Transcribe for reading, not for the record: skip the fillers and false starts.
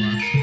Watch.